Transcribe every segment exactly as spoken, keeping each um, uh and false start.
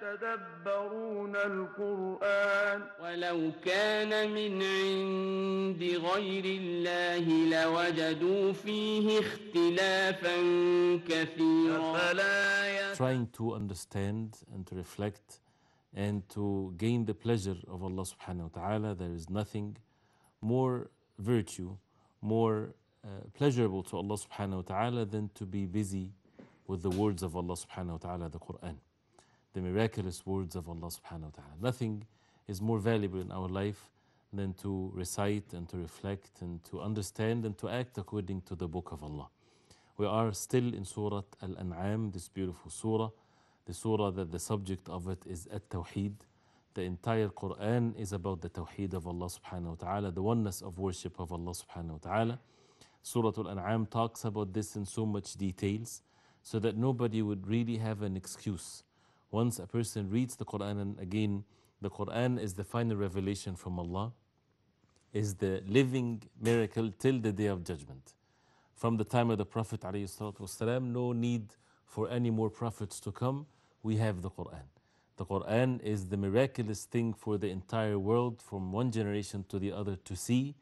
يتدبرون القرآن ولو كان من عند غير الله لوجدوا فيه اختلافا كثيرا. Trying to understand and to reflect and to gain the pleasure of Allah subhanahu wa ta'ala, there is nothing more virtue, more uh, pleasurable to Allah subhanahu wa ta'ala than to be busy with the words of Allah subhanahu wa ta'ala, the Quran, the miraculous words of Allah subhanahu wa ta'ala. Nothing is more valuable in our life than to recite and to reflect and to understand and to act according to the book of Allah. We are still in Surah Al-An'am, this beautiful surah, the surah that the subject of it is At-Tawheed. The entire Quran is about the Tawheed of Allah subhanahu wa ta'ala, the oneness of worship of Allah subhanahu wa ta'ala. Surah Al-An'am talks about this in so much details, so that nobody would really have an excuse. Once a person reads the Quran, and again, the Quran is the final revelation from Allah, is the living miracle till the day of judgment. From the time of the Prophet ﷺ, no need for any more prophets to come, we have the Quran. The Quran is the miraculous thing for the entire world, from one generation to the other, to see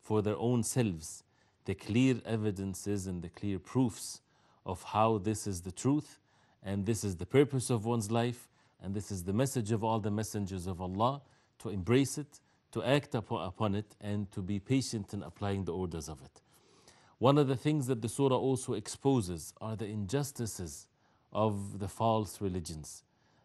for their own selves the clear evidences and the clear proofs of how this is the truth, and this is the purpose of one's life, and this is the message of all the messengers of Allah, to embrace it, to act upon it, and to be patient in applying the orders of it. One of the things that the surah also exposes are the injustices of the false religions,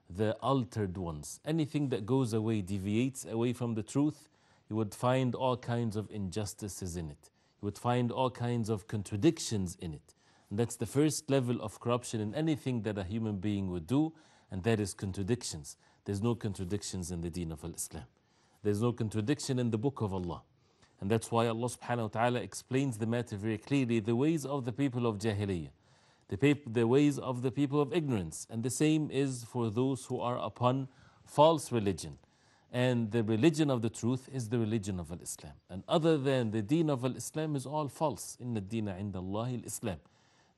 the altered ones. Anything that goes away, deviates away from the truth, you would find all kinds of injustices in it. You would find all kinds of contradictions in it. That's the first level of corruption in anything that a human being would do, and that is contradictions. There's no contradictions in the deen of Islam. There's no contradiction in the book of Allah. And that's why Allah subhanahu wa ta'ala explains the matter very clearly, the ways of the people of Jahiliyyah, the, the ways of the people of ignorance. And the same is for those who are upon false religion. And the religion of the truth is the religion of Islam. And other than the deen of Islam is all false. Inna ad-deena inda Allahi al-Islam.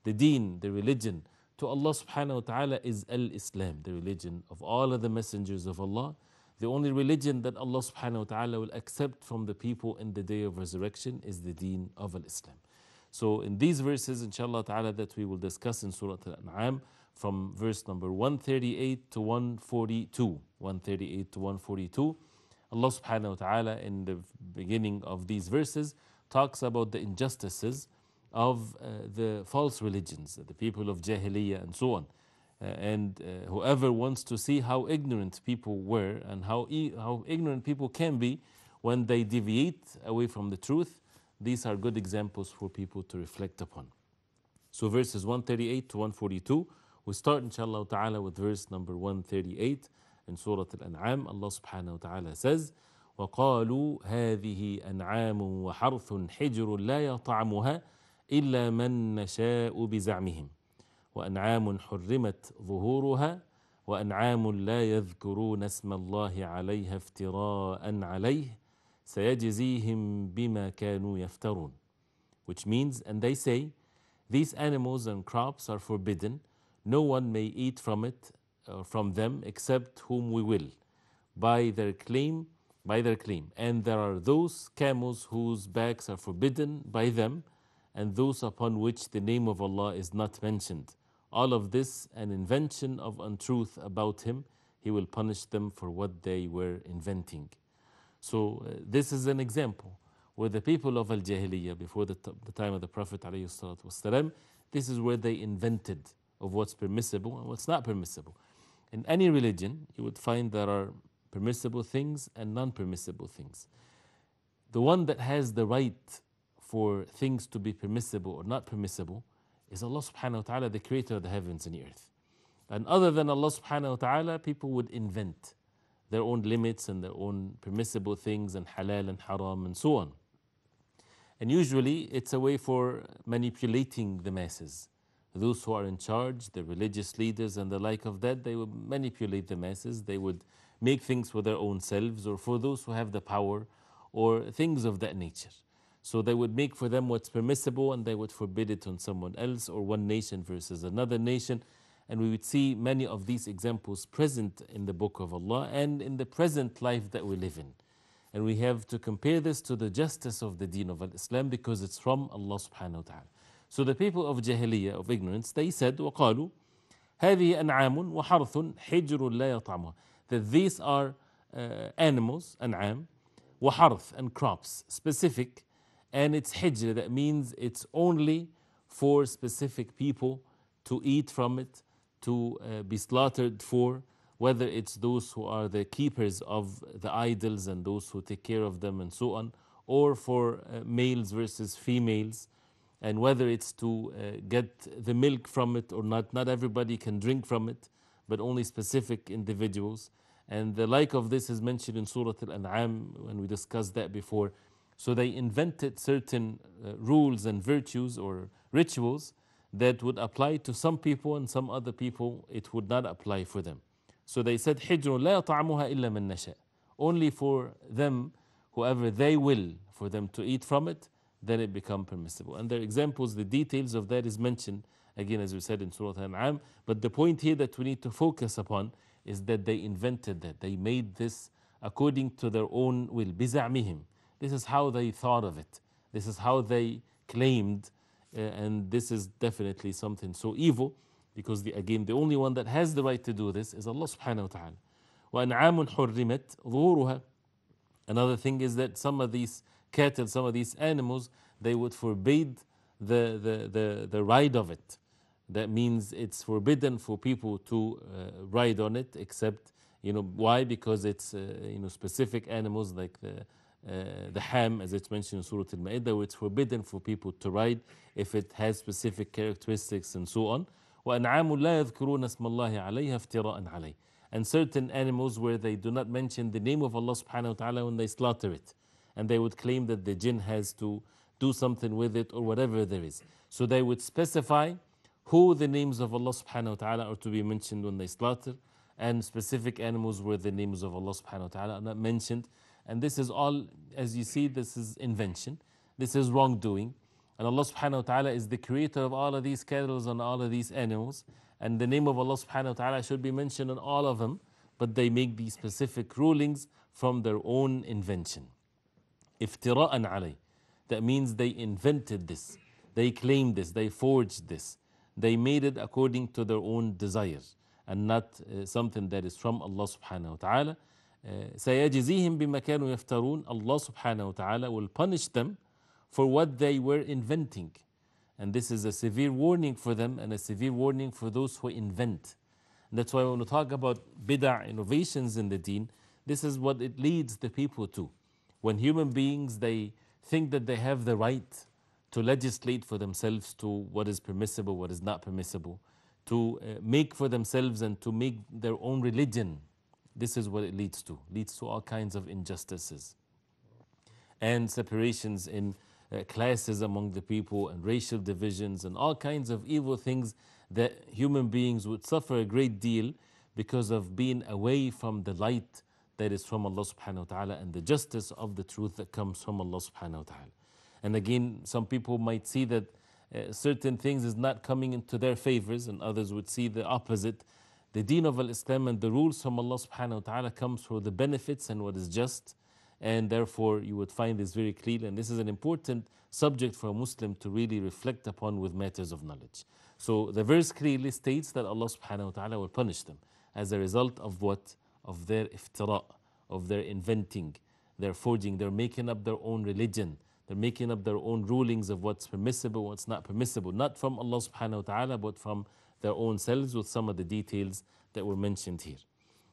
The deen, the religion to Allah subhanahu wa ta'ala is Al-Islam, the religion of all of the messengers of Allah, the only religion that Allah subhanahu wa ta'ala will accept from the people in the day of resurrection is the deen of Al-Islam. So in these verses, inshallah ta'ala, that we will discuss in Surah Al-An'am, from verse number one thirty-eight to one forty-two, one thirty-eight to one forty-two, Allah subhanahu wa ta'ala in the beginning of these verses talks about the injustices of uh, the false religions, the people of Jahiliyyah and so on. Uh, and uh, whoever wants to see how ignorant people were and how, e how ignorant people can be when they deviate away from the truth, these are good examples for people to reflect upon. So verses one thirty-eight to one forty-two, we start inshallah ta'ala with verse number one thirty-eight in Surah Al-An'am. Allah subhanahu wa ta'ala says, وَقَالُوا هَذِهِ أَنْعَامٌ وَحَرْثٌ حِجْرٌ لَا يَطْعَمُهَا إلا من نشاء بزعمهم وأنعام حرمت ظهورها وأنعام لا يذكرون اسم الله عليها افتراء عليه سيجزيهم بما كانوا يفترون. Which means, and they say, these animals and crops are forbidden, no one may eat from it or from them except whom we will, by their claim, by their claim. And there are those camels whose backs are forbidden by them, and those upon which the name of Allah is not mentioned. All of this an invention of untruth about him. He will punish them for what they were inventing. So uh, this is an example where the people of Al-Jahiliyyah, before the, the time of the Prophet ﷺ, this is where they invented of what's permissible and what's not permissible. In any religion, you would find there are permissible things and non-permissible things. The one that has the right for things to be permissible or not permissible is Allah subhanahu wa ta'ala, the creator of the heavens and the earth. And other than Allah subhanahu wa ta'ala, people would invent their own limits and their own permissible things and halal and haram and so on. And usually it's a way for manipulating the masses. Those who are in charge, the religious leaders and the like of that, they would manipulate the masses. They would make things for their own selves or for those who have the power or things of that nature. So they would make for them what's permissible and they would forbid it on someone else, or one nation versus another nation. And we would see many of these examples present in the book of Allah and in the present life that we live in. And we have to compare this to the justice of the deen of Al-Islam, because it's from Allah subhanahu wa ta'ala. So the people of Jahiliyyah, of ignorance, they said, وَقَالُوا هَذِهِ أَنْعَامٌ وَحَرْثٌ حِجْرٌ لَا يَطْعَمُهَا. That these are uh, animals, an'am, وَحَرْث, and crops, specific, and it's hijr, that means it's only for specific people to eat from it, to uh, be slaughtered for, whether it's those who are the keepers of the idols and those who take care of them and so on, or for uh, males versus females, and whether it's to uh, get the milk from it or not. Not everybody can drink from it, but only specific individuals. And the like of this is mentioned in Surah Al-An'am, when we discussed that before. So they invented certain uh, rules and virtues or rituals that would apply to some people, and some other people it would not apply for them. So they said, حِجْرٌ لَا يَطْعَمُهَا إِلَّا مَنْ نَشَاءَ. Only for them, whoever they will, for them to eat from it, then it becomes permissible. And their examples, the details of that is mentioned, again as we said in Surah Al-An'am. But the point here that we need to focus upon is that they invented that. They made this according to their own will, بِزَعْمِهِمْ. This is how they thought of it. This is how they claimed. Uh, and this is definitely something so evil, because the, again, the only one that has the right to do this is Allah subhanahu wa ta'ala. وَأَنْعَامٌ حُرِّمَتْ ظُهُورُهَا. Another thing is that some of these cattle, some of these animals, they would forbid the, the, the, the ride of it. That means it's forbidden for people to uh, ride on it, except, you know, why? Because it's, uh, you know, specific animals like the Uh, the ham, as it's mentioned in Surah Al-Ma'idah, where it's forbidden for people to ride if it has specific characteristics and so on. وَأَنْعَامٌ لَا يَذْكُرُونَ اسْمَ اللَّهِ عَلَيْهَا افْتِرَاءً عَلَيْهِ. And certain animals where they do not mention the name of Allah subhanahu wa ta'ala when they slaughter it. And they would claim that the jinn has to do something with it or whatever there is. So they would specify who the names of Allah subhanahu wa ta'ala are to be mentioned when they slaughter, and specific animals where the names of Allah subhanahu wa ta'ala are not mentioned. And this is all, as you see, this is invention, this is wrongdoing. And Allah subhanahu wa ta'ala is the creator of all of these cattle and all of these animals. And the name of Allah subhanahu wa ta'ala should be mentioned in all of them, but they make these specific rulings from their own invention. Iftira'an alay. That means they invented this, they claimed this, they forged this. They made it according to their own desire, and not uh, something that is from Allah subhanahu wa ta'ala. سَيَجِزِيهِمْ بِمَا كَانُوا يَفْتَرُونَ. Allah subhanahu wa ta'ala will punish them for what they were inventing. And this is a severe warning for them, and a severe warning for those who invent. And that's why when we talk about bid'ah, innovations in the deen, this is what it leads the people to. When human beings, they think that they have the right to legislate for themselves to what is permissible, what is not permissible, to uh, make for themselves and to make their own religion. This is what it leads to, leads to all kinds of injustices and separations in uh, classes among the people, and racial divisions, and all kinds of evil things that human beings would suffer a great deal because of being away from the light that is from Allah subhanahu wa ta'ala and the justice of the truth that comes from Allah subhanahu wa ta'ala. And again, some people might see that uh, certain things is not coming into their favors, and others would see the opposite. The deen of Al-Islam and the rules from Allah subhanahu wa ta'ala comes for the benefits and what is just, and therefore you would find this very clear. And this is an important subject for a Muslim to really reflect upon with matters of knowledge. So the verse clearly states that Allah subhanahu wa ta'ala will punish them as a result of what? Of their iftira, of their inventing, their forging, their making up their own religion, they're making up their own rulings of what's permissible, what's not permissible, not from Allah subhanahu wa ta'ala, but from their own selves, with some of the details that were mentioned here.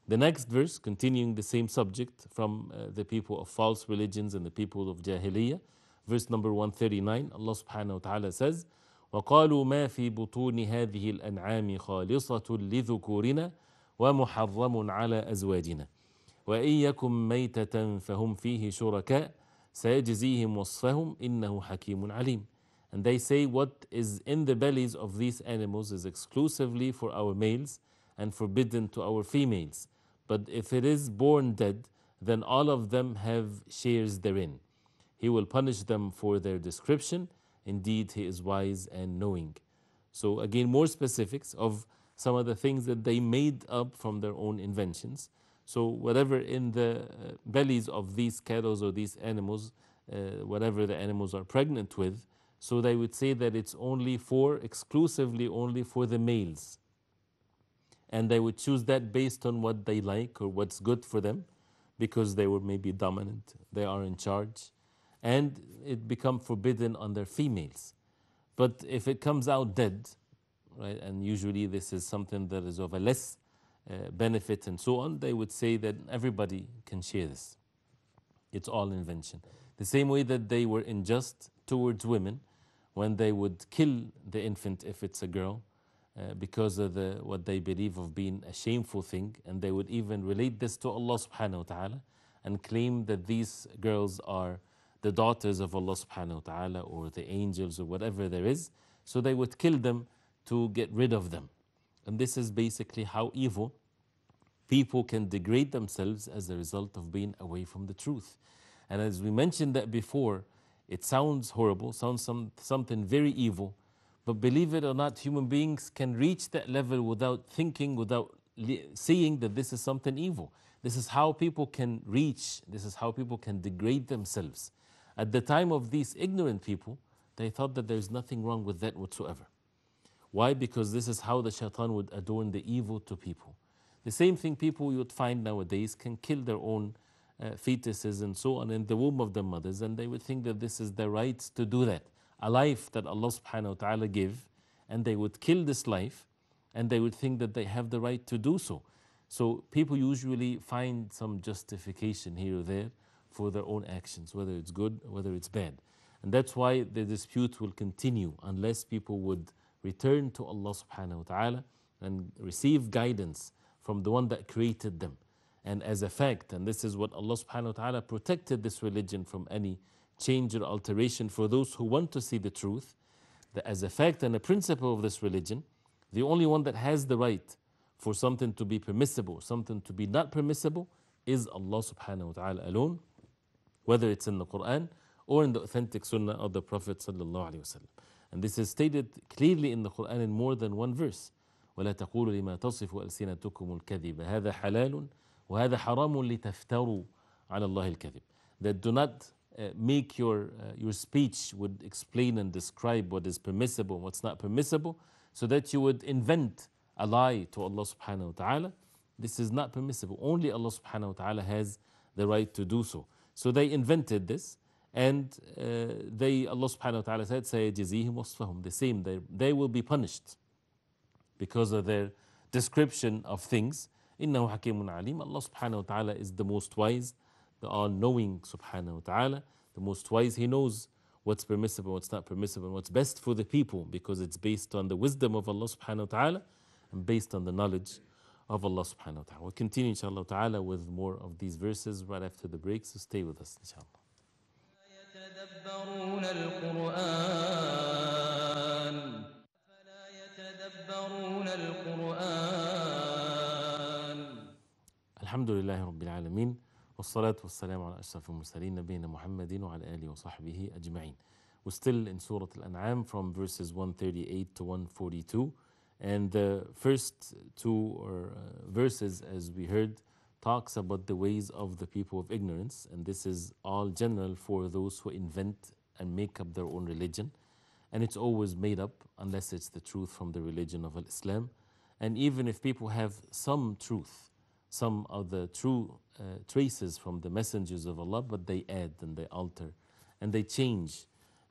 The next verse, continuing the same subject from uh, the people of false religions and the people of Jahiliyyah, verse number one thirty-nine, Allah subhanahu wa ta'ala says, وَقَالُوا مَا فِي بُطُونِ هَذِهِ الْأَنْعَامِ خَالِصَةٌ لِذُكُورِنَا وَمُحَرَّمٌ عَلَى أَزْوَاجِنَا وَإِنْ يَكُمْ مَيْتَةً فَهُمْ فِيهِ شُرَكَاءٌ سَيَجْزِيهِمْ وَصْفَهُمْ إِنَّهُ حَكِيمٌ عَلِيمٌ. And they say what is in the bellies of these animals is exclusively for our males and forbidden to our females. But if it is born dead, then all of them have shares therein. He will punish them for their description. Indeed, he is wise and knowing. So again, more specifics of some of the things that they made up from their own inventions. So whatever in the bellies of these cattle or these animals, uh, whatever the animals are pregnant with, so they would say that it's only for, exclusively only for the males. And they would choose that based on what they like or what's good for them, because they were maybe dominant, they are in charge, and it become forbidden on their females. But if it comes out dead, right, and usually this is something that is of a less uh, benefit and so on, they would say that everybody can share this. It's all invention. The same way that they were unjust towards women, when they would kill the infant if it's a girl, uh, because of the, what they believe of being a shameful thing, and they would even relate this to Allah subhanahu wa ta'ala and claim that these girls are the daughters of Allah subhanahu wa ta'ala or the angels or whatever there is, so they would kill them to get rid of them. And this is basically how evil people can degrade themselves as a result of being away from the truth. And as we mentioned that before, it sounds horrible, sounds some, something very evil, but believe it or not, human beings can reach that level without thinking, without seeing that this is something evil. This is how people can reach, this is how people can degrade themselves. At the time of these ignorant people, they thought that there's nothing wrong with that whatsoever. Why? Because this is how the shaitan would adorn the evil to people. The same thing people you would find nowadays can kill their own uh, fetuses and so on in the womb of their mothers, and they would think that this is their right to do that. A life that Allah subhanahu wa ta'ala gave, and they would kill this life, and they would think that they have the right to do so. So people usually find some justification here or there for their own actions, whether it's good, whether it's bad. And that's why the dispute will continue unless people would return to Allah subhanahu wa ta'ala and receive guidance from the one that created them. And as a fact, and this is what Allah subhanahu wa ta'ala protected this religion from any change or alteration for those who want to see the truth, that as a fact and a principle of this religion, the only one that has the right for something to be permissible, something to be not permissible, is Allah subhanahu wa ta'ala alone, whether it's in the Quran or in the authentic Sunnah of the Prophet sallallahu alaihi wasallam. And this is stated clearly in the Quran in more than one verse. وَلَا تَقُولُوا لِمَا تَصِفُ أَلْسِنَتُكُمُ الْكَذِبَ هَذَا حَلَالٌ وَهَذَا حَرَامٌ لِتَفْتَرُوا عَلَى اللَّهِ الْكَذِبَ. That do not uh, make your, uh, your speech would explain and describe what is permissible and what's not permissible, so that you would invent a lie to Allah subhanahu wa ta'ala. This is not permissible. Only Allah subhanahu wa ta'ala has the right to do so. So they invented this, and uh, they, Allah subhanahu wa ta'ala said, سَيَجِزِيهِمْ وَصْفَهُمْ, the same, they, they will be punished because of their description of things. إِنَّهُ حَكِيمٌ عَلِيمٌ. Allah subhanahu wa ta'ala is the most wise, the all-knowing subhanahu wa ta'ala, the most wise. He knows what's permissible, what's not permissible, and what's best for the people, because it's based on the wisdom of Allah subhanahu wa ta'ala and based on the knowledge of Allah subhanahu wa ta'ala. We'll continue inshaAllah ta'ala with more of these verses right after the break, so stay with us inshaAllah. يتدبرون القرآن فلا يتدبرون القرآن. الحمد لله رب العالمين والصلاة والسلام على أشرف المرسلين نبينا محمد وعلى آله وصحبه أجمعين. We're still in Surah Al-An'am from verses one thirty-eight to one forty-two, and the first two or, uh, verses, as we heard, talks about the ways of the people of ignorance, and this is all general for those who invent and make up their own religion, and it's always made up unless it's the truth from the religion of Al-Islam. And even if people have some truth, some of the true uh, traces from the messengers of Allah, but they add and they alter and they change,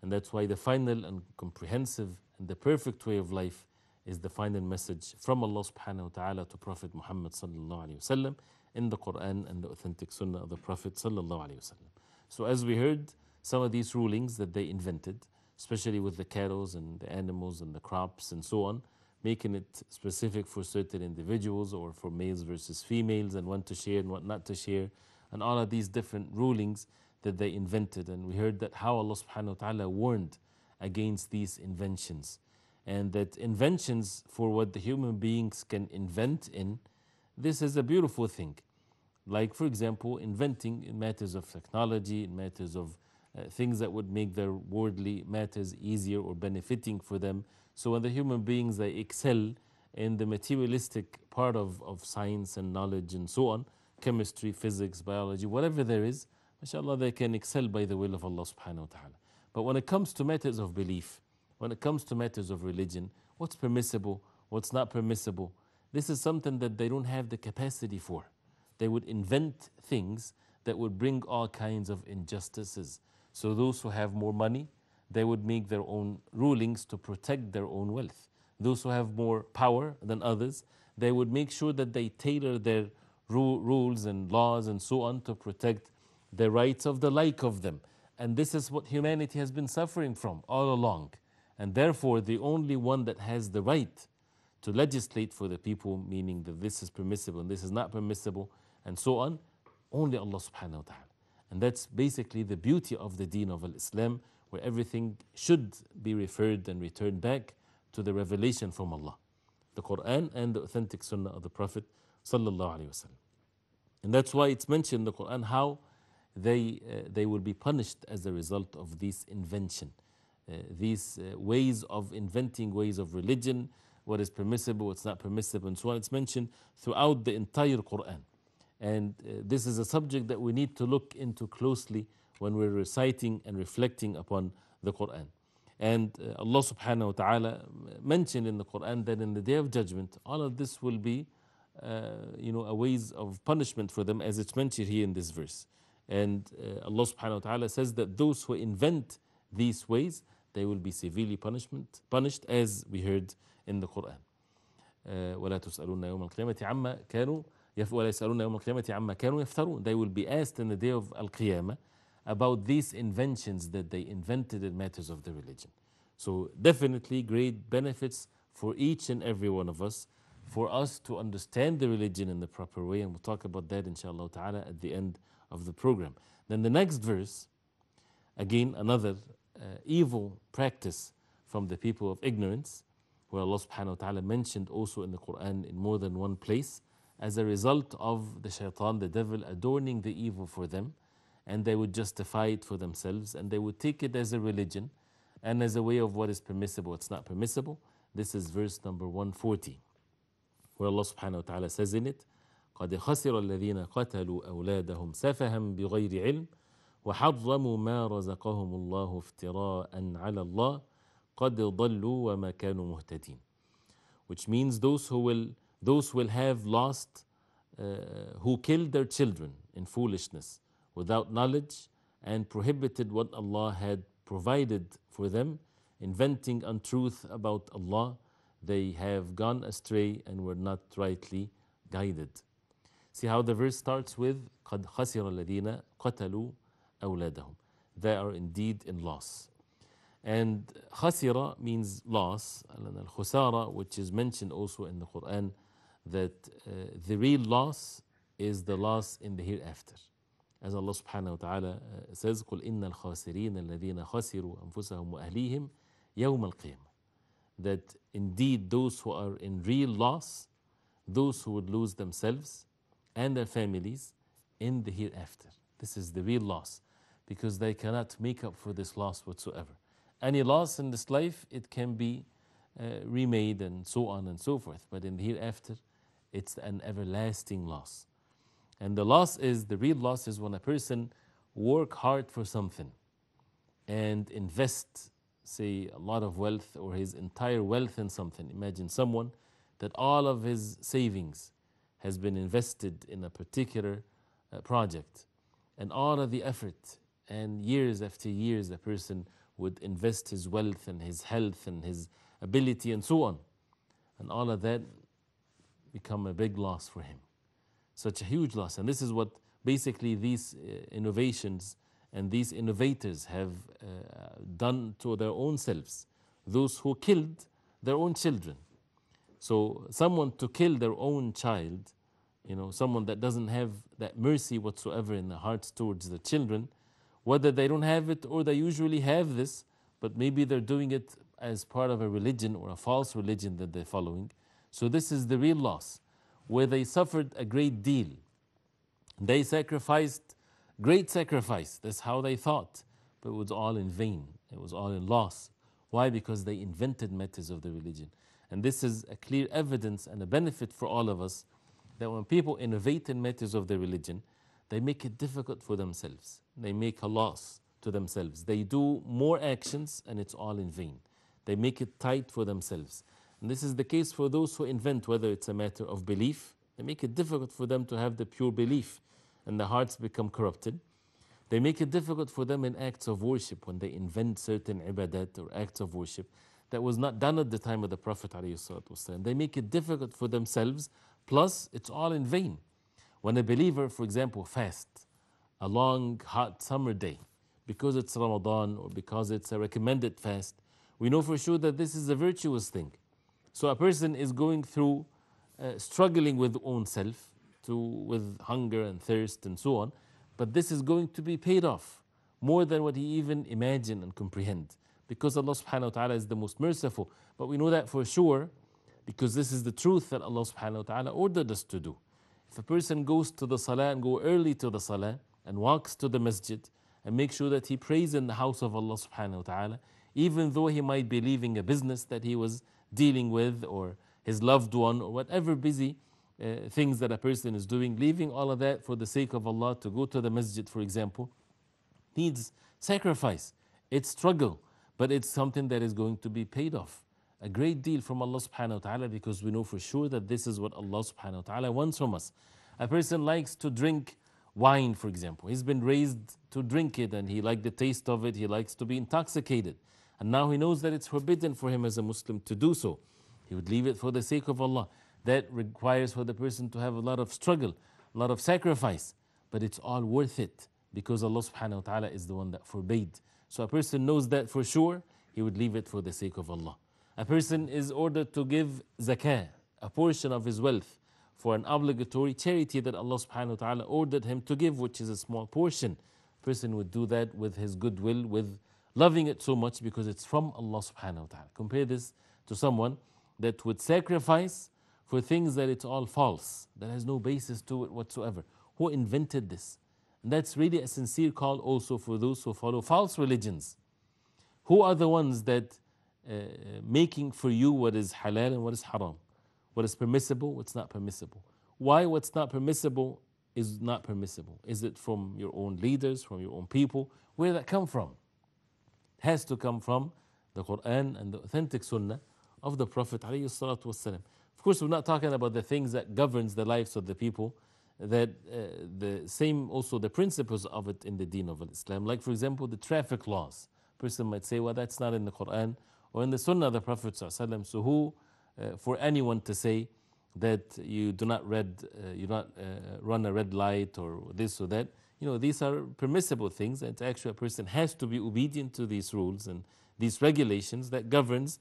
and that's why the final and comprehensive and the perfect way of life is the final message from Allah subhanahu wa ta'ala to Prophet Muhammad sallallahu alaihi wasallam in the Quran and the authentic Sunnah of the Prophet sallallahu alaihi wasallam. So as we heard, some of these rulings that they invented, especially with the cattle and the animals and the crops and so on, making it specific for certain individuals or for males versus females, and what to share and what not to share, and all of these different rulings that they invented. And we heard that how Allah subhanahu wa ta'ala warned against these inventions, and that inventions for what the human beings can invent in, this is a beautiful thing. Like, for example, inventing in matters of technology, in matters of uh, things that would make their worldly matters easier or benefiting for them. So when the human beings, they excel in the materialistic part of, of science and knowledge and so on, chemistry, physics, biology, whatever there is, mashallah, they can excel by the will of Allah subhanahu wa ta'ala. But when it comes to matters of belief, when it comes to matters of religion, what's permissible, what's not permissible, this is something that they don't have the capacity for. They would invent things that would bring all kinds of injustices. So those who have more money, they would make their own rulings to protect their own wealth. Those who have more power than others, they would make sure that they tailor their ru rules and laws and so on to protect the rights of the like of them. And this is what humanity has been suffering from all along. And therefore, the only one that has the right to legislate for the people, meaning that this is permissible and this is not permissible and so on, only Allah subhanahu wa ta'ala. And that's basically the beauty of the deen of Al-Islam, where everything should be referred and returned back to the revelation from Allah, the Quran and the authentic sunnah of the Prophet sallallahu alaihi wasallam. And that's why it's mentioned in the Quran how they, uh, they will be punished as a result of this invention, uh, these uh, ways of inventing ways of religion, what is permissible, what's not permissible and so on. It's mentioned throughout the entire Quran. And uh, this is a subject that we need to look into closely when we're reciting and reflecting upon the Quran. And uh, Allah subhanahu wa ta'ala mentioned in the Quran that in the Day of Judgment, all of this will be uh, you know, a ways of punishment for them, as it's mentioned here in this verse. And uh, Allah subhanahu wa ta'ala says that those who invent these ways, they will be severely punishment, punished, as we heard in the Quran. وَلَا تُسْأَلُونَ يَوْمَ الْقِيَامَةِ عَمَّا كَانُوا وَلَا يَسْأَلُونَ يَوْمَ الْقِيَامَةِ عَمَّا كَانُوا يَفْتَرُونَ. They will be asked in the Day of Al-Qiyamah about these inventions that they invented in matters of the religion. So definitely great benefits for each and every one of us, for us to understand the religion in the proper way, and we'll talk about that inshallah ta'ala at the end of the program. Then the next verse, again another uh, evil practice from the people of ignorance, where Allah subhanahu wa ta'ala mentioned also in the Quran in more than one place, as a result of the shaitan, the devil, adorning the evil for them, and they would justify it for themselves, and they would take it as a religion and as a way of what is permissible, what's not permissible. This is verse number one forty, where Allah subhanahu wa ta'ala says in it, قَدْ خَسِرَ الَّذِينَ قَتَلُوا أَوْلَادَهُمْ سَفَهًا بِغَيْرِ عِلْمٍ وَحَرَّمُوا مَا رَزَقَهُمُ اللَّهُ افْتِرَاءً عَلَى اللَّهِ قَدْ ضَلُّوا وَمَا كَانُوا مُهْتَدِينَ. Which means those who will Those will have lost, uh, who killed their children in foolishness, without knowledge, and prohibited what Allah had provided for them, inventing untruth about Allah. They have gone astray and were not rightly guided. See how the verse starts with قَدْ خَسِرَ الَّذِينَ قَتَلُوا أَوْلَادَهُمْ. They are indeed in loss. And khasira means loss, and al-khusara, which is mentioned also in the Quran, that uh, the real loss is the loss in the hereafter. As Allah subhanahu wa ta'ala uh, says, قُلْ إِنَّ الْخَاسِرِينَ الَّذِينَ خَسِرُوا أَنفُسَهُمْ وَأَهْلِيهِمْ يَوْمَ الْقِيَامَةِ. That indeed those who are in real loss, those who would lose themselves and their families in the hereafter. This is the real loss, because they cannot make up for this loss whatsoever. Any loss in this life, it can be uh, remade and so on and so forth. But in the hereafter, it's an everlasting loss. And the loss is, the real loss is when a person work hard for something and invest, say, a lot of wealth or his entire wealth in something. Imagine someone that all of his savings has been invested in a particular uh, project. And all of the effort, and years after years, a person would invest his wealth and his health and his ability and so on. And all of that become a big loss for him. Such a huge loss. And this is what basically these uh, innovations and these innovators have uh, done to their own selves. Those who killed their own children. So someone to kill their own child, you know, someone that doesn't have that mercy whatsoever in their hearts towards the children, whether they don't have it or they usually have this, but maybe they're doing it as part of a religion or a false religion that they're following. So this is the real loss, where they suffered a great deal. They sacrificed, great sacrifice, that's how they thought, but it was all in vain, it was all in loss. Why? Because they invented matters of the religion. And this is a clear evidence and a benefit for all of us, that when people innovate in matters of their religion, they make it difficult for themselves. They make a loss to themselves. They do more actions and it's all in vain. They make it tight for themselves. And this is the case for those who invent, whether it's a matter of belief. They make it difficult for them to have the pure belief, and the hearts become corrupted. They make it difficult for them in acts of worship, when they invent certain ibadat or acts of worship that was not done at the time of the Prophet ﷺ. They make it difficult for themselves, plus it's all in vain. When a believer, for example, fasts a long, hot summer day, because it's Ramadan or because it's a recommended fast, we know for sure that this is a virtuous thing. So a person is going through, uh, struggling with own self, to, with hunger and thirst and so on, but this is going to be paid off more than what he even imagined and comprehend, because Allah subhanahu wa ta'ala is the most merciful. But we know that for sure because this is the truth that Allah subhanahu wa ta'ala ordered us to do. If a person goes to the salah and go early to the salah and walks to the masjid and make sure that he prays in the house of Allah subhanahu wa ta'ala, even though he might be leaving a business that he was dealing with or his loved one or whatever busy uh, things that a person is doing, leaving all of that for the sake of Allah to go to the masjid, for example, needs sacrifice. It's struggle, but it's something that is going to be paid off a great deal from Allah subhanahu wa ta'ala, because we know for sure that this is what Allah subhanahu wa ta'ala wants from us. A person likes to drink wine, for example. He's been raised to drink it and he liked the taste of it. He likes to be intoxicated. And now he knows that it's forbidden for him as a Muslim to do so. He would leave it for the sake of Allah. That requires for the person to have a lot of struggle, a lot of sacrifice. But it's all worth it because Allah subhanahu wa ta'ala is the one that forbade. So a person knows that for sure, he would leave it for the sake of Allah. A person is ordered to give zakah, a portion of his wealth, for an obligatory charity that Allah subhanahu wa ta'ala ordered him to give, which is a small portion. A person would do that with his goodwill, with loving it so much because it's from Allah subhanahu wa ta'ala. Compare this to someone that would sacrifice for things that it's all false, that has no basis to it whatsoever. Who invented this? And that's really a sincere call also for those who follow false religions. Who are the ones that Uh, making for you what is halal and what is haram, what is permissible, what's not permissible? Why what's not permissible is not permissible? Is it from your own leaders, from your own people? Where did that come from? It has to come from the Quran and the authentic Sunnah of the Prophet ﷺ. Of course, we're not talking about the things that governs the lives of the people, that uh, the same also the principles of it in the Deen of Islam, like for example the traffic laws. A person might say, well, that's not in the Quran or in the Sunnah of the Prophet ﷺ, so who uh, for anyone to say that you do not read, uh, you not uh, run a red light or this or that? You know, these are permissible things, and actually a person has to be obedient to these rules and these regulations that governs uh,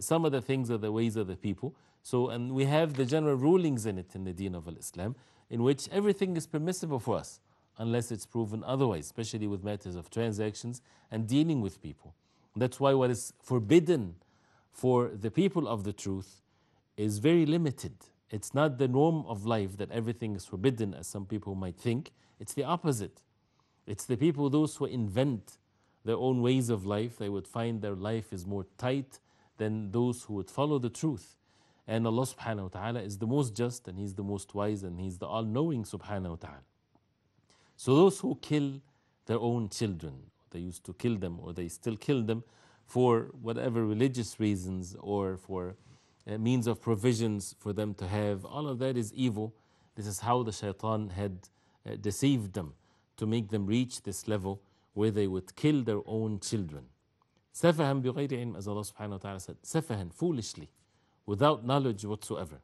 some of the things of the ways of the people. So, and we have the general rulings in it in the Deen of Islam, in which everything is permissible for us, unless it's proven otherwise, especially with matters of transactions and dealing with people. That's why what is forbidden for the people of the truth is very limited. It's not the norm of life that everything is forbidden, as some people might think. It's the opposite. It's the people, those who invent their own ways of life, they would find their life is more tight than those who would follow the truth. And Allah subhanahu wa ta'ala is the most just, and He's the most wise, and He's the all-knowing subhanahu wa ta'ala. So those who kill their own children, they used to kill them or they still kill them for whatever religious reasons or for uh, means of provisions for them to have. All of that is evil. This is how the shaitan had uh, deceived them, to make them reach this level where they would kill their own children. Safahan bighayri ilm, as Allah subhanahu wa ta'ala said, safahan, foolishly, without knowledge whatsoever.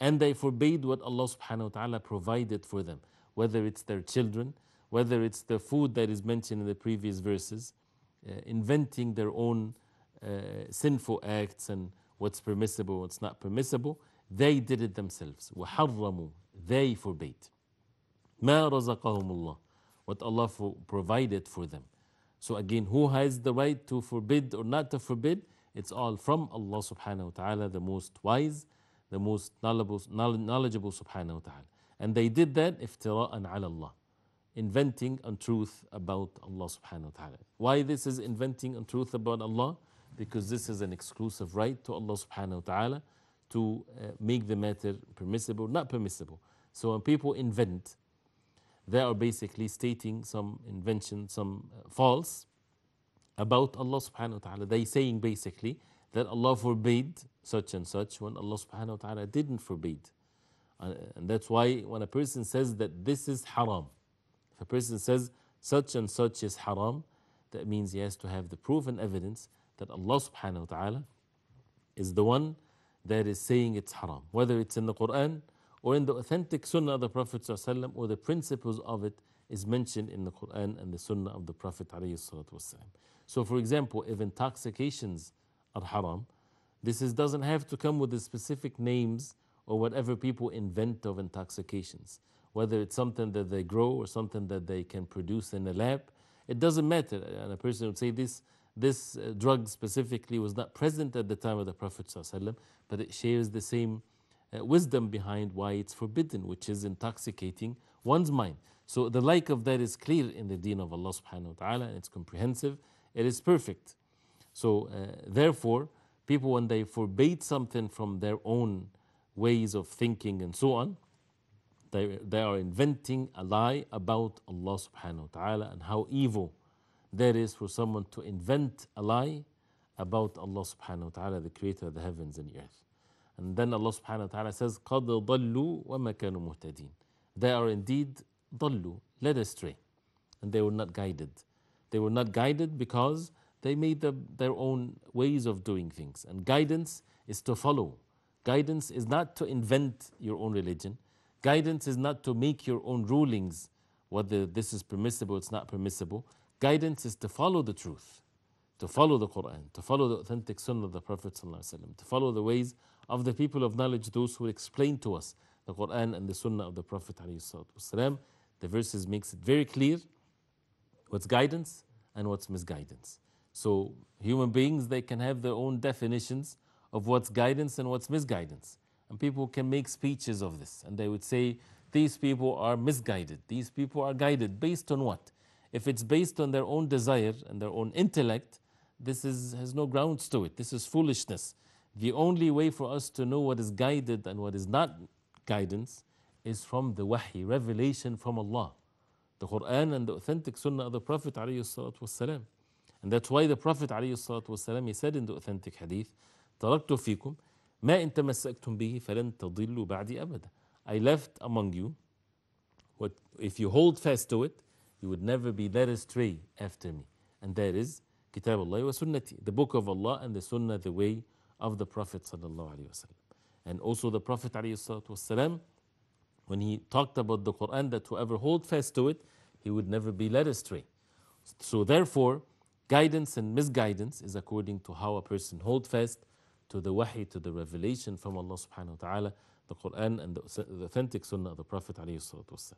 And they forbade what Allah subhanahu wa ta'ala provided for them, whether it's their children, whether it's the food that is mentioned in the previous verses, uh, inventing their own uh, sinful acts and what's permissible, what's not permissible, they did it themselves. وَحَرَّمُوا, they forbade. مَا رَزَقَهُمُ اللَّهُ, what Allah for, provided for them. So again, who has the right to forbid or not to forbid? It's all from Allah subhanahu wa ta'ala, the most wise, the most knowledgeable, knowledgeable subhanahu wa ta'ala. And they did that iftira'an ala Allah, inventing untruth about Allah subhanahu wa ta'ala. Why this is inventing untruth about Allah? because this is an exclusive right to Allah subhanahu wa ta'ala to uh, make the matter permissible, not permissible. So when people invent, they are basically stating some invention, some uh, false about Allah subhanahu wa ta'ala. They saying basically that Allah forbade such and such when Allah subhanahu wa ta'ala didn't forbid. Uh, and that's why when a person says that this is haram, if a person says such and such is haram, that means he has to have the proof and evidence that Allah subhanahu wa ta'ala is the one that is saying it's haram, whether it's in the Quran or in the authentic sunnah of the Prophet sallallahu alaihi wasallam, or the principles of it is mentioned in the Quran and the sunnah of the Prophet alayhi salatu wasallam. So for example, if intoxications are haram, this is, doesn't have to come with the specific names or whatever people invent of intoxications, whether it's something that they grow or something that they can produce in a lab, it doesn't matter. And a person would say this, this uh, drug specifically was not present at the time of the Prophet ﷺ, but it shares the same uh, wisdom behind why it's forbidden, which is intoxicating one's mind. So the like of that is clear in the deen of Allah subhanahu wa ta'ala, and it's comprehensive, it is perfect. So uh, therefore, people when they forbade something from their own ways of thinking and so on, they, they are inventing a lie about Allah subhanahu wa ta'ala, and how evil that is for someone to invent a lie about Allah subhanahu wa ta'ala, the creator of the heavens and the earth. And then Allah subhanahu wa ta'ala says, قَدْ ضَلُّوا وَمَا كَانُوا مُهْتَدِينَ. They are indeed ضَلُّوا, led astray, and they were not guided. They were not guided because they made the, their own ways of doing things. And guidance is to follow. Guidance is not to invent your own religion. Guidance is not to make your own rulings, whether this is permissible, it's not permissible. Guidance is to follow the truth, to follow the Quran, to follow the authentic sunnah of the Prophet ﷺ, to follow the ways of the people of knowledge, those who explain to us the Quran and the sunnah of the Prophet ﷺ. The verses makes it very clear what's guidance and what's misguidance. So human beings, they can have their own definitions of what's guidance and what's misguidance. And people can make speeches of this, and they would say, these people are misguided, these people are guided. Based on what? If it's based on their own desire and their own intellect, this is, has no grounds to it. This is foolishness. The only way for us to know what is guided and what is not guidance is from the wahi, revelation from Allah, the Quran and the authentic sunnah of the Prophet ﷺ. And that's why the Prophet ﷺ, he said in the authentic hadith, تَرَكْتُ فِيكُمْ مَا إِن تَمَسَّكْتُمْ بِهِ فَلَن تَضِلُّوا بَعْدِي أَبَدًا. I left among you what, if you hold fast to it, you would never be led astray after me. And that is Kitab Allah wa Sunnati, the book of Allah and the Sunnah, the way of the Prophet sallallahu alaihi wasallam. And also the Prophet ﷺ, when he talked about the Quran, that whoever holds fast to it, he would never be led astray. So therefore, guidance and misguidance is according to how a person holds fast to the wahi, to the revelation from Allah subhanahu wa ta'ala, the Quran and the, the authentic sunnah of the Prophet ﷺ.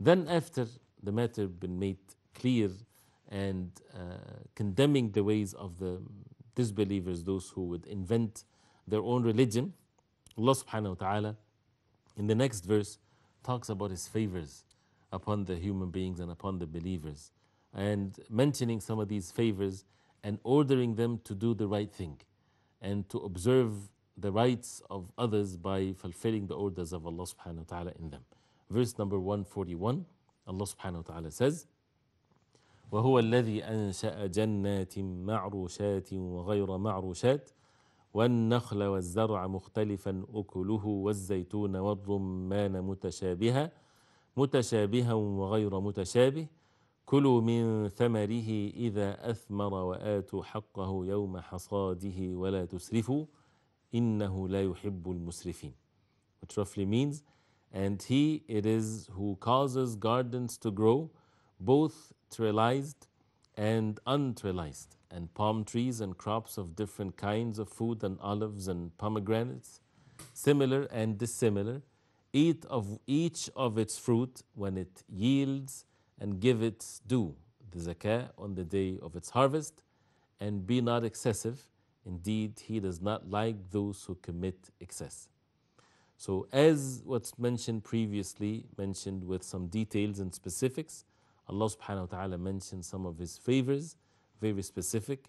Then after the matter been made clear and uh, condemning the ways of the disbelievers, those who would invent their own religion, Allah subhanahu wa ta'ala in the next verse talks about his favors upon the human beings and upon the believers, and mentioning some of these favors and ordering them to do the right thing and to observe the rights of others by fulfilling the orders of Allah subhanahu wa ta'ala in them. Verse number one forty-one, Allah subhanahu wa ta'ala says, وَهُوَ الَّذِي أَنْشَأَ جَنَّاتٍ مَعْرُوشَاتٍ وَغَيْرَ مَعْرُوشَاتٍ وَالنَّخْلَ وَالزَّرْعَ مُخْتَلِفًا أُكُلُهُ وَالزَّيْتُونَ وَالرُّمَّانَ مُتَشَابِهًا مُتَشَابِهًا وَغَيْرَ مُتَشَابِهٍ كُلُوا مِنْ ثَمَرِهِ إِذَا أَثْمَرَ وَآتُوا حَقَّهُ يَوْمَ حَصَادِهِ وَلَا تُسْرِفُوا إِنَّهُ لَا يُحِبُّ الْمُسْرِفِينَ. Which roughly means, and he it is who causes gardens to grow, both trellised and untrellised, and palm trees and crops of different kinds of food, and olives and pomegranates, similar and dissimilar. Eat of each of its fruit when it yields, and give its due, the zakah, on the day of its harvest, and be not excessive. Indeed, he does not like those who commit excess. So as what's mentioned previously, mentioned with some details and specifics, Allah subhanahu wa ta'ala mentioned some of his favors, very specific,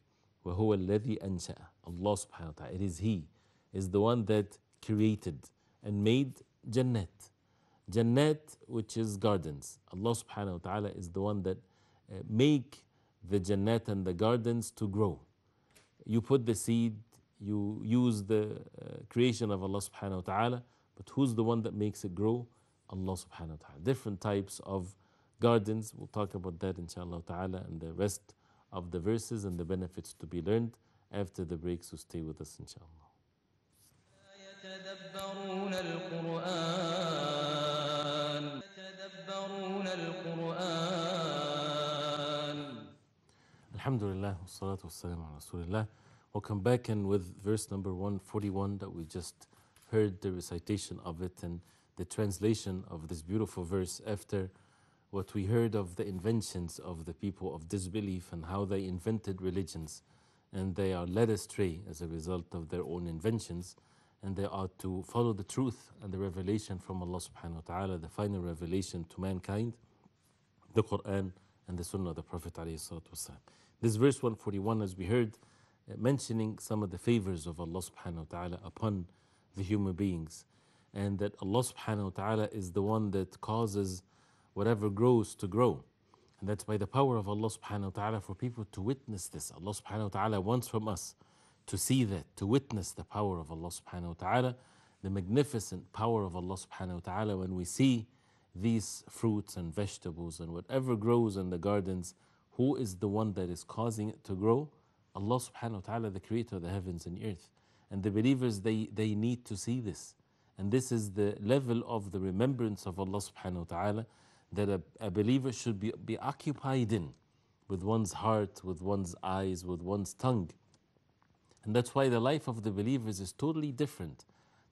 وَهُوَ الَّذِي أَنْشَأَ. Allah subhanahu wa ta'ala, it is He, is the one that created and made Jannat. Jannat, which is gardens. Allah subhanahu wa ta'ala is the one that uh, make the Jannat and the gardens to grow. You put the seed, you use the uh, creation of Allah subhanahu wa ta'ala, but who's the one that makes it grow? Allah subhanahu wa ta'ala. Different types of gardens, we'll talk about that inshallah ta'ala, and the rest of the verses and the benefits to be learned after the break, so stay with us inshallah. Alhamdulillah, wassalatu wassalamu ala rasulillah. Welcome back, and with verse number one forty-one that we just heard the recitation of it and the translation of this beautiful verse after what we heard of the inventions of the people of disbelief and how they invented religions and they are led astray as a result of their own inventions, and they are to follow the truth and the revelation from Allah subhanahu wa ta'ala, the final revelation to mankind, the Quran and the Sunnah of the Prophet alayhi salatu wasalam. This verse one forty-one, as we heard, uh, mentioning some of the favors of Allah subhanahu wa ta'ala upon the human beings, and that Allah subhanahu wa ta'ala is the one that causes whatever grows to grow. And that's by the power of Allah subhanahu wa ta'ala for people to witness this. Allah subhanahu wa ta'ala wants from us to see that, to witness the power of Allah subhanahu wa ta'ala, the magnificent power of Allah subhanahu wa ta'ala when we see these fruits and vegetables and whatever grows in the gardens. Who is the one that is causing it to grow? Allah subhanahu wa ta'ala, the creator of the heavens and earth. And the believers, they, they need to see this. And this is the level of the remembrance of Allah subhanahu wa ta'ala that a, a believer should be, be occupied in, with one's heart, with one's eyes, with one's tongue. And that's why the life of the believers is totally different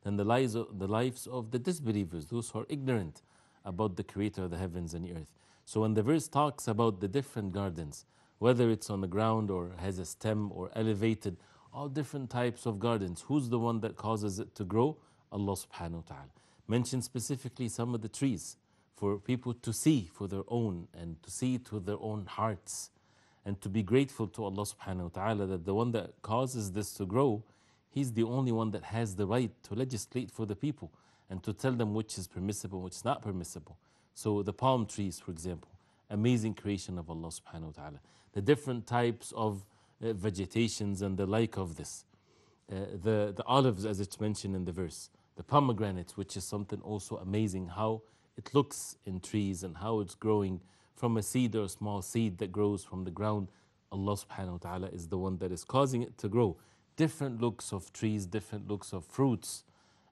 than the lives of the, lives of the disbelievers, those who are ignorant about the creator of the heavens and earth. So when the verse talks about the different gardens, whether it's on the ground or has a stem or elevated, all different types of gardens, who's the one that causes it to grow? Allah subhanahu wa ta'ala. Mention specifically some of the trees for people to see for their own and to see to their own hearts and to be grateful to Allah subhanahu wa ta'ala that the one that causes this to grow, He's the only one that has the right to legislate for the people and to tell them which is permissible and which is not permissible. So the palm trees, for example, amazing creation of Allah subhanahu wa ta'ala. The different types of uh, vegetations and the like of this. Uh, the, the olives, as it's mentioned in the verse. The pomegranates, which is something also amazing, how it looks in trees and how it's growing from a seed or a small seed that grows from the ground. Allah subhanahu wa ta'ala is the one that is causing it to grow. Different looks of trees, different looks of fruits,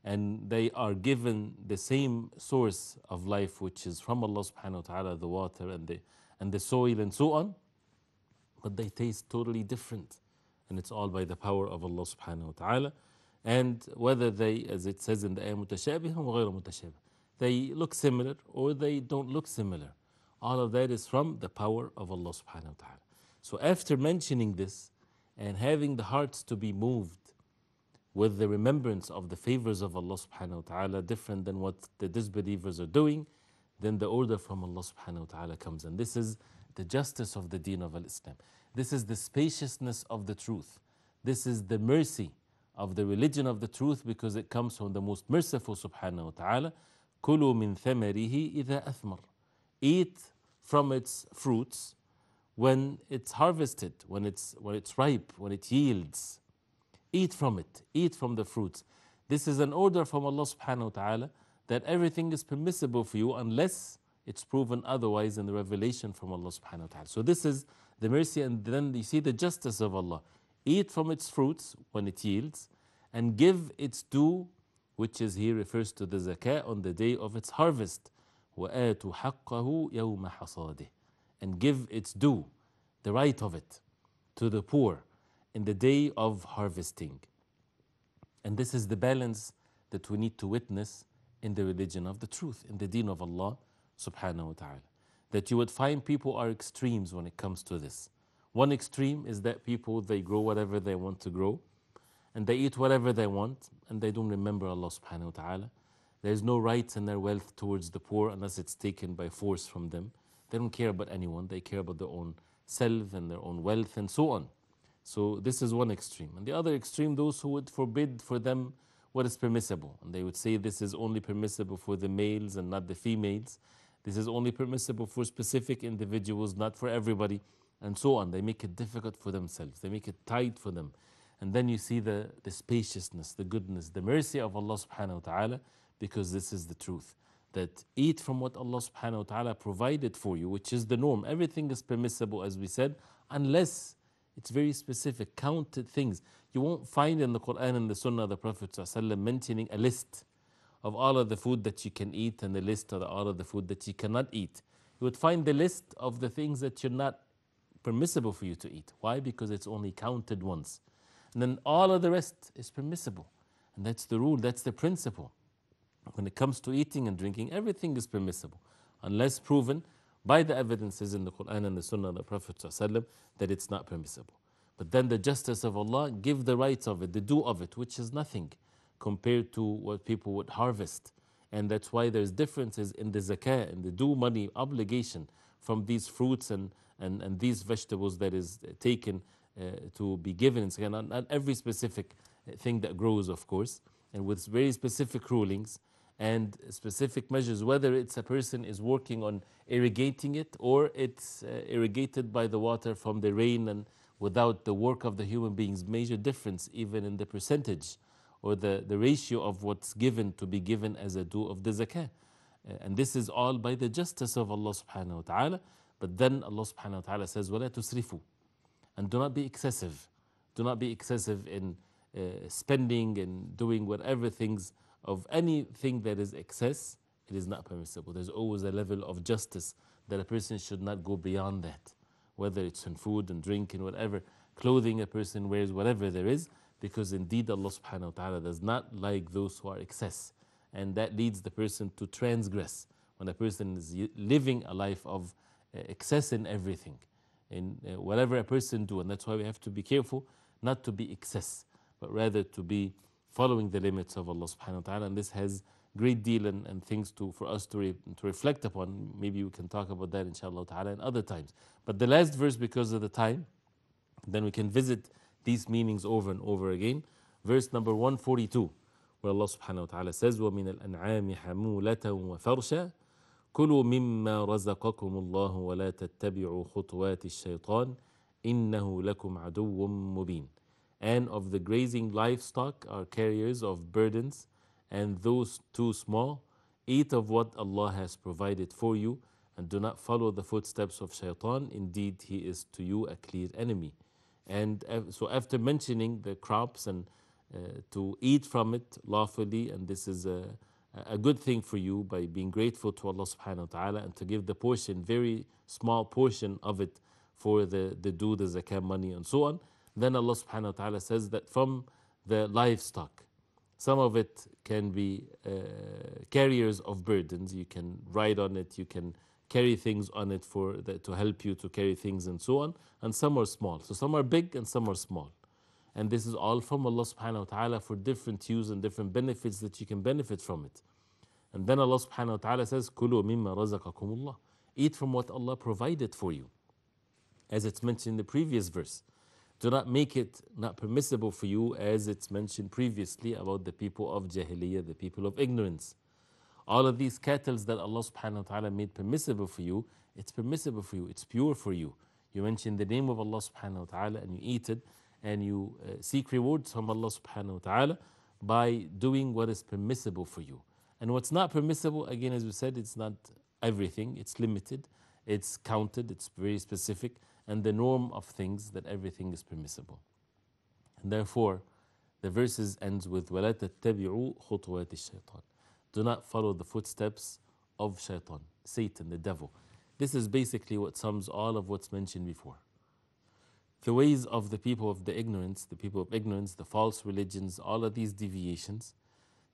and they are given the same source of life, which is from Allah subhanahu wa ta'ala, the water and the, and the soil and so on, but they taste totally different, and it's all by the power of Allah subhanahu wa ta'ala. And whether they, as it says in the ayah, مُتَشَابِهٌ وَغَيْرُ مُتَشَابِهٌ, they look similar or they don't look similar, all of that is from the power of Allah subhanahu wa ta'ala. So after mentioning this and having the hearts to be moved with the remembrance of the favors of Allah subhanahu wa ta'ala, different than what the disbelievers are doing, then the order from Allah subhanahu wa ta'ala comes. And this is the justice of the deen of Al-Islam. This is the spaciousness of the truth. This is the mercy of the religion of the truth, because it comes from the most merciful subhanahu wa ta'ala. كُلُوا مِن ثَمَرِهِ إِذَا أَثْمَرَ. Eat from its fruits when it's harvested, when it's, when it's ripe, when it yields. Eat from it, eat from the fruits. This is an order from Allah subhanahu wa ta'ala that everything is permissible for you unless it's proven otherwise in the revelation from Allah subhanahu wa ta'ala. So this is the mercy, and then you see the justice of Allah. Eat from its fruits when it yields and give its due, which is here refers to the zakah, on the day of its harvest. وَآتُوا حَقَّهُ يَوْمَ حَصَادِهِ. And give its due, the right of it, to the poor in the day of harvesting. And this is the balance that we need to witness in the religion of the truth, in the deen of Allah subhanahu wa ta'ala. That you would find people are extremes when it comes to this. One extreme is that people, they grow whatever they want to grow and they eat whatever they want and they don't remember Allah subhanahu wa ta'ala. There's no rights in their wealth towards the poor unless it's taken by force from them. They don't care about anyone, they care about their own self and their own wealth and so on. So this is one extreme. And the other extreme, those who would forbid for them what is permissible. And they would say this is only permissible for the males and not the females. This is only permissible for specific individuals, not for everybody, and so on. They make it difficult for themselves. They make it tight for them. And then you see the, the spaciousness, the goodness, the mercy of Allah subhanahu wa ta'ala, because this is the truth. That eat from what Allah subhanahu wa ta'ala provided for you, which is the norm. Everything is permissible, as we said, unless it's very specific, counted things. You won't find in the Quran and the Sunnah the Prophet ﷺ mentioning a list of all of the food that you can eat and the list of all of the food that you cannot eat. You would find the list of the things that you're not permissible for you to eat. Why? Because it's only counted once. And then all of the rest is permissible. And that's the rule, that's the principle. When it comes to eating and drinking, everything is permissible, unless proven by the evidences in the Quran and the Sunnah of the Prophet ﷺ that it's not permissible. But then the justice of Allah give the rights of it, the due of it, which is nothing compared to what people would harvest. And that's why there's differences in the zakah and the due money obligation from these fruits and, and, and these vegetables that is taken uh, to be given in zakah. Not, not every specific thing that grows, of course, and with very specific rulings and specific measures, whether it's a person is working on irrigating it or it's uh, irrigated by the water from the rain and without the work of the human beings. Major difference even in the percentage or the, the ratio of what's given to be given as a due of the zakah. Uh, and this is all by the justice of Allah subhanahu wa ta'ala. But then Allah subhanahu wa ta'ala says, وَلَا تُسْرِفُوا, and do not be excessive. Do not be excessive in uh, spending and doing whatever things. Of anything that is excess, it is not permissible. There's always a level of justice that a person should not go beyond that, whether it's in food and drink and whatever, clothing a person wears, whatever there is, because indeed Allah subhanahu wa ta'ala does not like those who are excess. And that leads the person to transgress when a person is living a life of excess in everything, in whatever a person do. And that's why we have to be careful not to be excess, but rather to be following the limits of Allah subhanahu wa ta'ala. And this has great deal and, and things to, for us to, re, to reflect upon. Maybe we can talk about that inshallah ta'ala in other times. But the last verse, because of the time, then we can visit these meanings over and over again. Verse number one forty-two, where Allah subhanahu wa ta'ala says, وَمِنَ الْأَنْعَامِ حَمُولَةً وَفَرْشًا كُلُوا مِمَّا رَزَقَكُمُ اللَّهُ وَلَا تَتَّبِعُوا خُطْوَاتِ الشَّيْطَانِ إِنَّهُ لَكُمْ عَدُوٌّ مُبِينٌ. And of the grazing livestock are carriers of burdens, and those too small, eat of what Allah has provided for you, and do not follow the footsteps of shaitan. Indeed, he is to you a clear enemy. And so after mentioning the crops and uh, to eat from it lawfully, and this is a, a good thing for you by being grateful to Allah subhanahu wa ta'ala, and to give the portion, very small portion of it for the, the due, the zakah money and so on. Then Allah subhanahu wa ta'ala says that from the livestock, some of it can be uh, carriers of burdens. You can ride on it, you can carry things on it for the, to help you to carry things and so on. And some are small. So some are big and some are small. And this is all from Allah subhanahu wa ta'ala for different use and different benefits that you can benefit from it. And then Allah subhanahu wa ta'ala says, كُلُوا مِمَّا رَزَقَكُمُ اللَّهُ, eat from what Allah provided for you. As it's mentioned in the previous verse. Do not make it not permissible for you, as it's mentioned previously about the people of Jahiliyyah, the people of ignorance. All of these cattle that Allah subhanahu wa ta'ala made permissible for you, it's permissible for you, it's pure for you. You mention the name of Allah subhanahu wa ta'ala and you eat it, and you uh, seek rewards from Allah subhanahu wa ta'ala by doing what is permissible for you. And what's not permissible, again, as we said, it's not everything, it's limited, it's counted, it's very specific. And the norm of things that everything is permissible. And therefore, the verses ends with وَلَا تَتَّبِعُوا خُطْوَاتِ الشَّيْطَانِ, do not follow the footsteps of shaitan, Satan, the devil. This is basically what sums all of what's mentioned before. The ways of the people of the ignorance, the people of ignorance, the false religions, all of these deviations,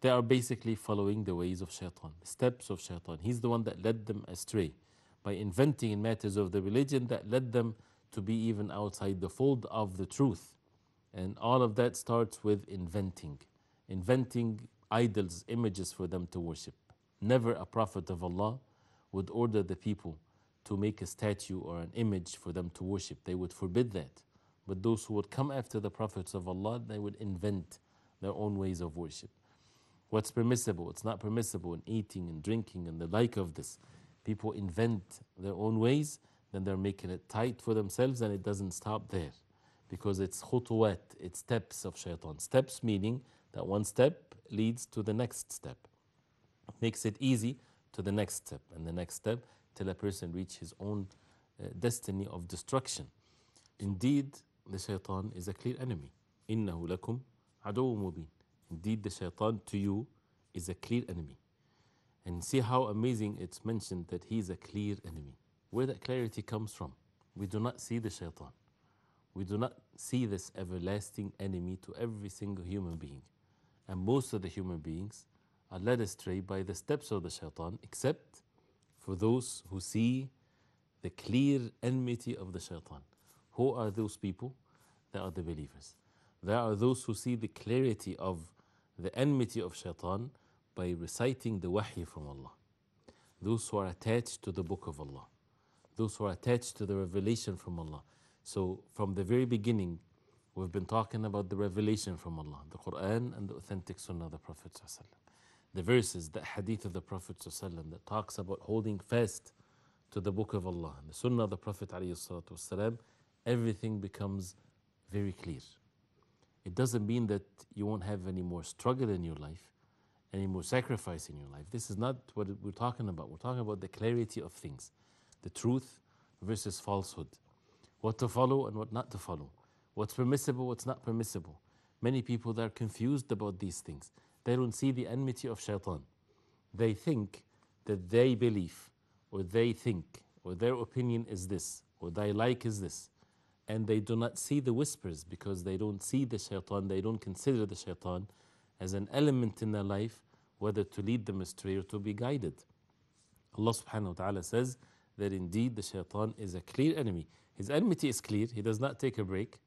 they are basically following the ways of shaitan, the steps of shaitan. He's the one that led them astray by inventing in matters of the religion that led them to be even outside the fold of the truth. And all of that starts with inventing, inventing idols, images for them to worship. Never a prophet of Allah would order the people to make a statue or an image for them to worship. They would forbid that. But those who would come after the prophets of Allah, they would invent their own ways of worship. What's permissible, what's not permissible in eating and drinking and the like of this. People invent their own ways, then they're making it tight for themselves, and it doesn't stop there. Because it's khutuwat, it's steps of shaitan. Steps meaning that one step leads to the next step. Makes it easy to the next step and the next step till a person reaches his own uh, destiny of destruction. Indeed, the shaitan is a clear enemy. إِنَّهُ لَكُمْ عَدُوٌ مُبِينٌ. Indeed, the shaitan to you is a clear enemy. And see how amazing it's mentioned that he is a clear enemy. Where that clarity comes from? We do not see the shaitan. We do not see this everlasting enemy to every single human being. And most of the human beings are led astray by the steps of the shaitan, except for those who see the clear enmity of the shaitan. Who are those people? They are the believers. There are those who see the clarity of the enmity of shaitan by reciting the wahi from Allah. Those who are attached to the book of Allah. Those who are attached to the revelation from Allah. So from the very beginning, we've been talking about the revelation from Allah, the Quran and the authentic sunnah of the Prophet ﷺ. The verses, the hadith of the Prophet ﷺ that talks about holding fast to the book of Allah, and the sunnah of the Prophet ﷺ, everything becomes very clear. It doesn't mean that you won't have any more struggle in your life, any more sacrifice in your life. This is not what we're talking about. We're talking about the clarity of things, the truth versus falsehood, what to follow and what not to follow, what's permissible, what's not permissible. Many people that are confused about these things, they don't see the enmity of shaitan. They think that they believe, or they think, or their opinion is this, or they like is this. And they do not see the whispers because they don't see the shaitan, they don't consider the shaitan as an element in their life, whether to lead them astray or to be guided. Allah subhanahu wa ta'ala says that indeed the shaitan is a clear enemy. His enmity is clear, he does not take a break,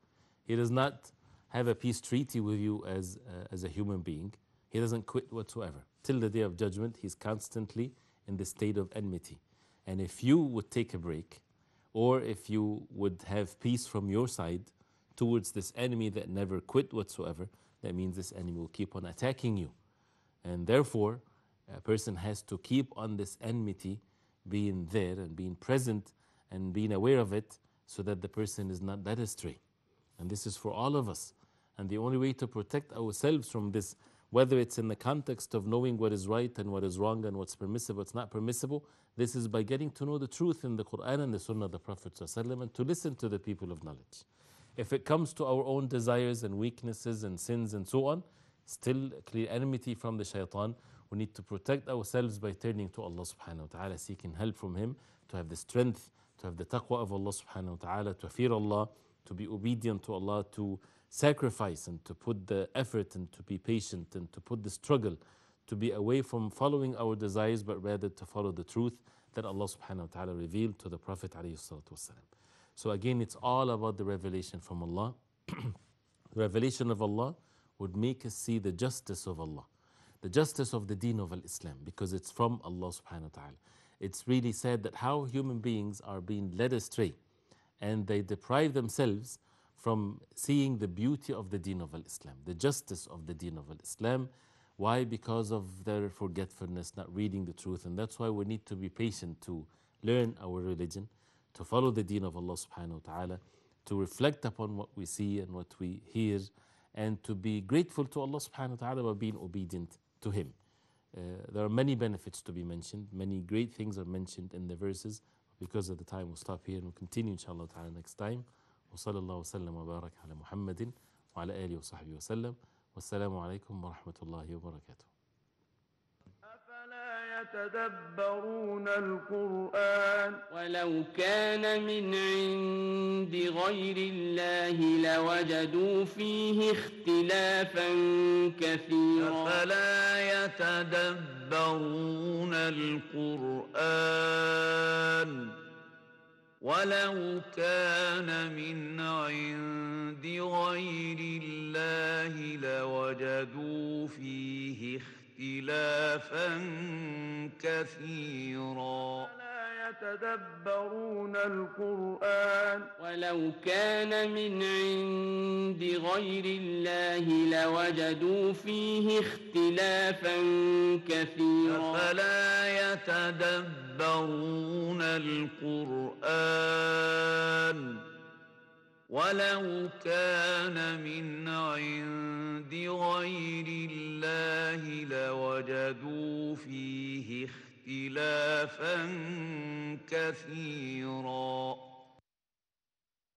he does not have a peace treaty with you as, uh, as a human being, he doesn't quit whatsoever. Till the day of judgment, he's constantly in the state of enmity. And if you would take a break, or if you would have peace from your side towards this enemy that never quit whatsoever, that means this enemy will keep on attacking you. And therefore, a person has to keep on this enmity being there and being present and being aware of it so that the person is not led astray. And this is for all of us. And the only way to protect ourselves from this, whether it's in the context of knowing what is right and what is wrong and what's permissible, what's not permissible, this is by getting to know the truth in the Quran and the Sunnah of the Prophet ﷺ and to listen to the people of knowledge. If it comes to our own desires and weaknesses and sins and so on, still clear enmity from the shaitan, we need to protect ourselves by turning to Allah subhanahu wa ta'ala, seeking help from Him, to have the strength, to have the taqwa of Allah subhanahu wa ta'ala, to fear Allah, to be obedient to Allah, to sacrifice and to put the effort and to be patient and to put the struggle, to be away from following our desires but rather to follow the truth that Allah subhanahu wa ta'ala revealed to the Prophet alayhi salatu wasalam. So again, it's all about the revelation from Allah. The revelation of Allah would make us see the justice of Allah, the justice of the deen of Al-Islam, because it's from Allah subhanahu wa ta'ala. It's really sad that how human beings are being led astray and they deprive themselves from seeing the beauty of the deen of Al-Islam, the justice of the deen of Al-Islam. Why? Because of their forgetfulness, not reading the truth. And that's why we need to be patient to learn our religion, to follow the deen of Allah subhanahu wa ta'ala, to reflect upon what we see and what we hear, and to be grateful to Allah subhanahu wa ta'ala by being obedient to Him. Uh, there are many benefits to be mentioned, many great things are mentioned in the verses. Because of the time, we'll stop here and we'll continue inshallah ta'ala next time. وصلى الله وسلم وبارك على محمد وعلى آله وصحبه وسلم والسلام عليكم ورحمة الله وبركاته. أفلا يتدبرون القرآن ولو كان من عند غير الله لوجدوا فيه اختلافا كثيرا. أفلا يتدبرون القرآن ولو كان من عند غير الله لوجدوا فيه اختلافا كثيرا. يتدبرون القرآن ولو كان من عند غير الله لوجدوا فيه اختلافا كثيرا فلا يتدبرون القرآن ولو كان من عند غير الله لوجدوا فيه اختلافا كثيرا